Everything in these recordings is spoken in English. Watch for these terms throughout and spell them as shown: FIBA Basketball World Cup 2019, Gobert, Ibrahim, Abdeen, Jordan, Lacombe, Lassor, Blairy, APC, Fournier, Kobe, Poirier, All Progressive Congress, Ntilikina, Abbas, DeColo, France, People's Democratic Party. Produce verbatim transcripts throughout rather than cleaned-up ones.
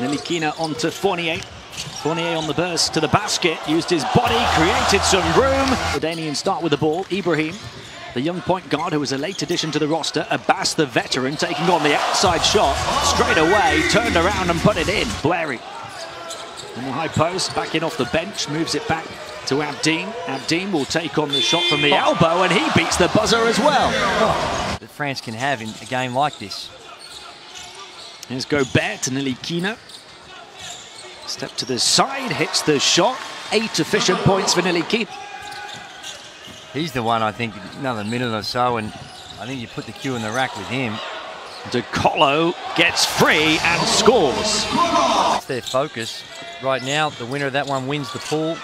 Ntilikina on to Fournier. Fournier on the burst to the basket, used his body, created some room. The Danians start with the ball. Ibrahim, the young point guard who was a late addition to the roster. Abbas, the veteran, taking on the outside shot. Straight away, turned around and put it in. Blairy. On the high post, back in off the bench, moves it back to Abdeen. Abdeen will take on the shot from the oh. elbow, and he beats the buzzer as well. Oh. That France can have in a game like this. Here's Gobert to Ntilikina. Step to the side, hits the shot. Eight efficient points for Ntilikina. He's the one, I think, another minute or so, and I think you put the cue in the rack with him. DeColo gets free and scores. That's their focus right now. The winner of that one wins the pool.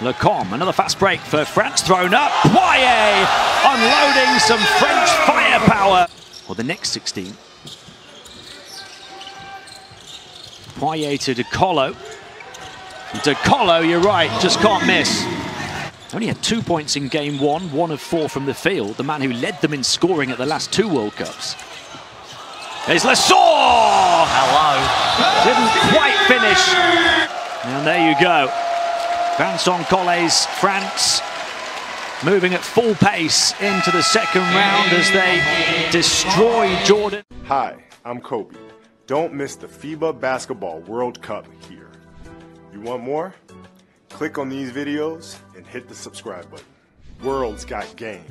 Lacombe, another fast break for France, thrown up. Poirier unloading some French firepower. Well, the next sixteen. Poirier to DeColo. DeColo, you're right, just can't miss. Only had two points in game one, one of four from the field. The man who led them in scoring at the last two World Cups. There's Lassor! Hello. Didn't quite finish. And there you go. Vincent Collet's France moving at full pace into the second round as they destroy Jordan. Hi, I'm Kobe. Don't miss the FIBA Basketball World Cup here. You want more? Click on these videos and hit the subscribe button. World's got game.